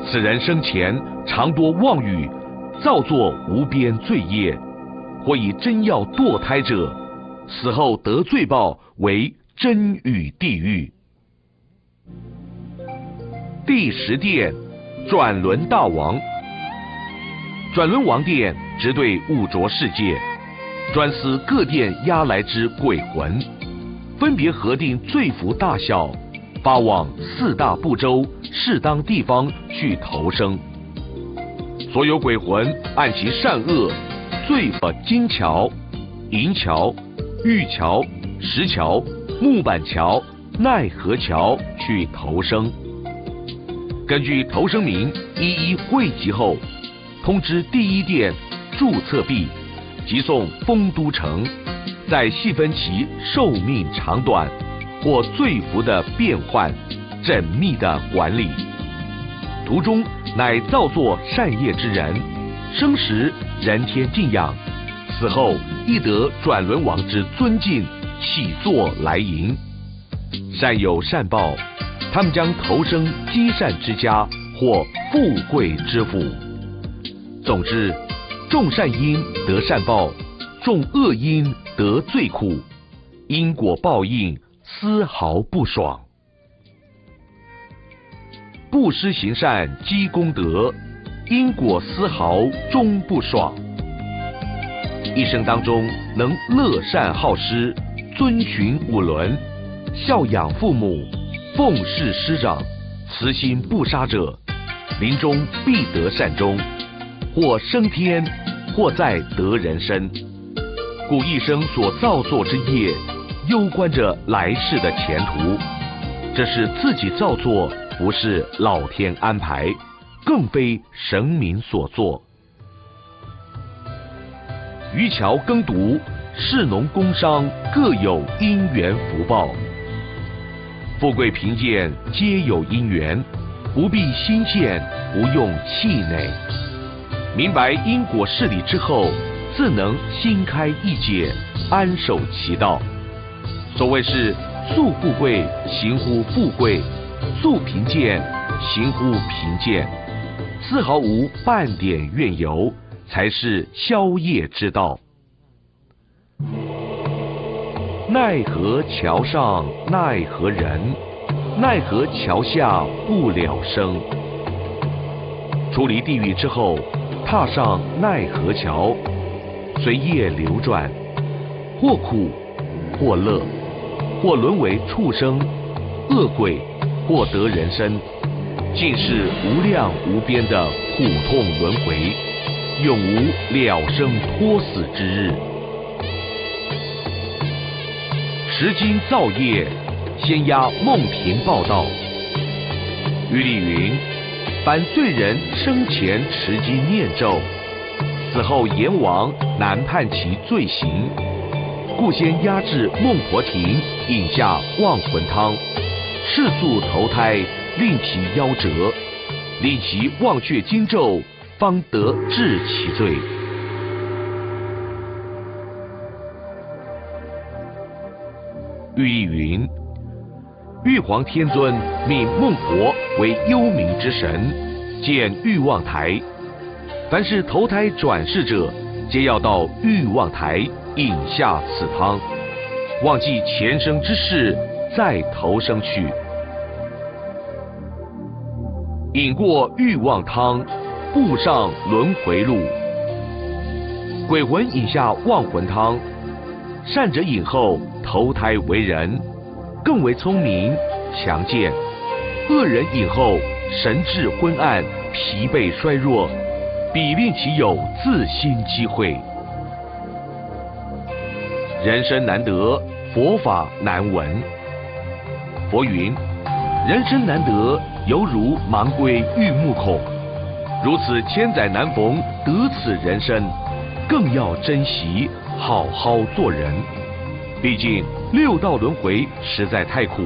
此人生前常多妄语，造作无边罪业，或以真药堕胎者，死后得罪报为真雨地狱。第十殿，转轮大王。转轮王殿直对五浊世界，专司各殿押来之鬼魂，分别核定罪服大小，发往四大部洲适当地方去投生。所有鬼魂按其善恶罪罚金桥、银桥、玉桥、石桥、木板桥、奈何桥去投生，根据投生名一一汇集后，通知第一殿注册毕，即送丰都城，再细分其寿命长短或罪服的变换，缜密的管理。途中乃造作善业之人，生时人天敬仰，死后亦得转轮王之尊敬，起坐来迎，善有善报。他们将投生积善之家或富贵之府。总之，种善因得善报，种恶因得罪苦，因果报应丝毫不爽。布施行善积功德，因果丝毫终不爽。一生当中能乐善好施，遵循五伦，孝养父母，奉事师长，慈心不杀者，临终必得善终，或升天，或再得人身。故一生所造作之业，攸关着来世的前途，这是自己造作，不是老天安排，更非神明所作。渔樵耕读，士农工商各有因缘福报，富贵贫贱皆有因缘，不必心羡，不用气馁。明白因果事理之后，自能心开意解，安守其道。所谓是素富贵，行乎富贵；素贫贱，行乎贫贱，丝毫无半点怨尤，才是消业之道。奈何桥上奈何人，奈何桥下不了生。出离地狱之后，踏上奈何桥，随业流转，或苦或乐，或沦为畜生、恶鬼，或得人身，尽是无量无边的苦痛轮回，永无了生脱死之日。时今造业，先押孟平报道。于丽云，凡罪人生前持经念咒，死后阎王难判其罪行，故先押至孟婆亭饮下忘魂汤，世宿投胎，令其夭折，令其忘却经咒，方得治其罪。 玉意云，玉皇天尊命孟婆为幽冥之神，建玉望台。凡是投胎转世者，皆要到玉望台饮下此汤，忘记前生之事，再投生去。饮过玉望汤，步上轮回路。鬼魂饮下忘魂汤，善者饮后。 投胎为人，更为聪明强健；恶人以后，神智昏暗，疲惫衰弱，彼令其有自新机会。人生难得，佛法难闻。佛云：人生难得，犹如盲龟遇木孔。如此千载难逢，得此人生，更要珍惜，好好做人。 毕竟六道轮回实在太苦，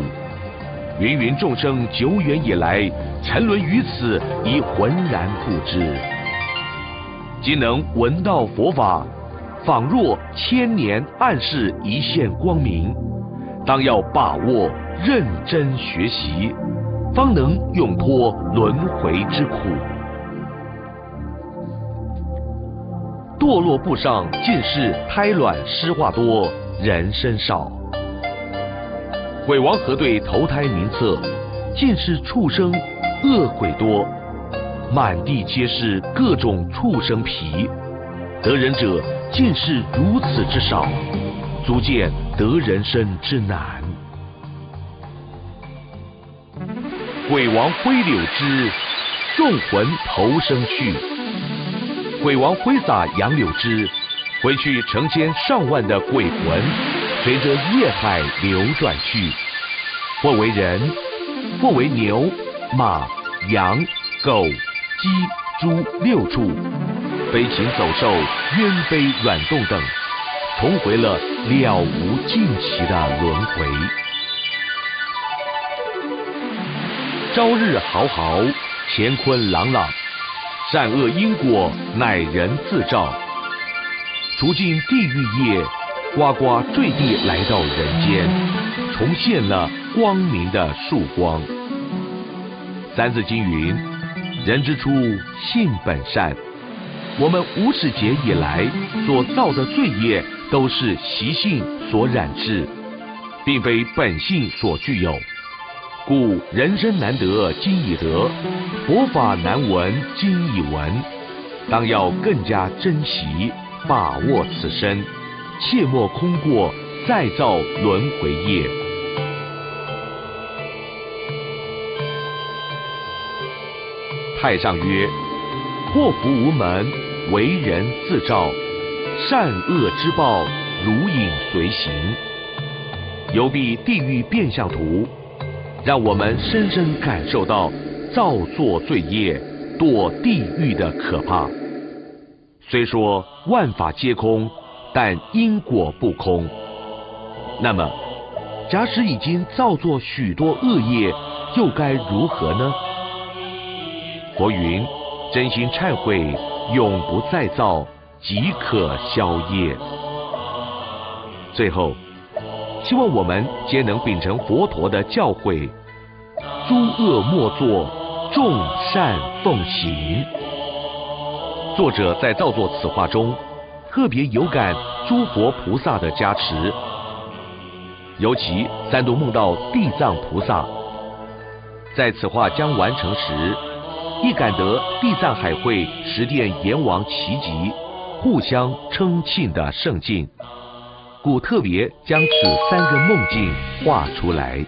芸芸众生久远以来沉沦于此，已浑然不知。今能闻到佛法，仿若千年暗示一线光明，当要把握认真学习，方能永脱轮回之苦。堕落簿上尽是胎卵尸化多。 人生少，鬼王核对投胎名册，尽是畜生，恶鬼多，满地皆是各种畜生皮，得人者尽是如此之少，足见得人生之难。鬼王挥柳枝，众魂投生去；鬼王挥洒杨柳枝。 回去成千上万的鬼魂，随着业海流转去，或为人，或为牛、马、羊、狗、鸡、猪六畜，飞禽走兽、鸢飞软动等，重回了了无尽期的轮回。朝日豪豪，乾坤朗朗，善恶因果乃人自照。 除尽地狱业，呱呱坠地来到人间，重现了光明的曙光。三字经云：“人之初，性本善。”我们无始劫以来所造的罪业，都是习性所染制，并非本性所具有。故人生难得今已得，佛法难闻今已闻，当要更加珍惜。 把握此生，切莫空过，再造轮回业。太上曰：“祸福无门，为人自照；善恶之报，如影随形。”游历地狱变相图，让我们深深感受到造作罪业、堕地狱的可怕。 虽说万法皆空，但因果不空。那么，假使已经造作许多恶业，又该如何呢？佛云：真心忏悔，永不再造，即可消业。最后，希望我们皆能秉承佛陀的教诲，诸恶莫作，众善奉行。 作者在造作此话中，特别有感诸佛菩萨的加持，尤其三度梦到地藏菩萨。在此话将完成时，亦感得地藏海会十殿阎王齐集，互相称庆的盛境，故特别将此三个梦境画出来。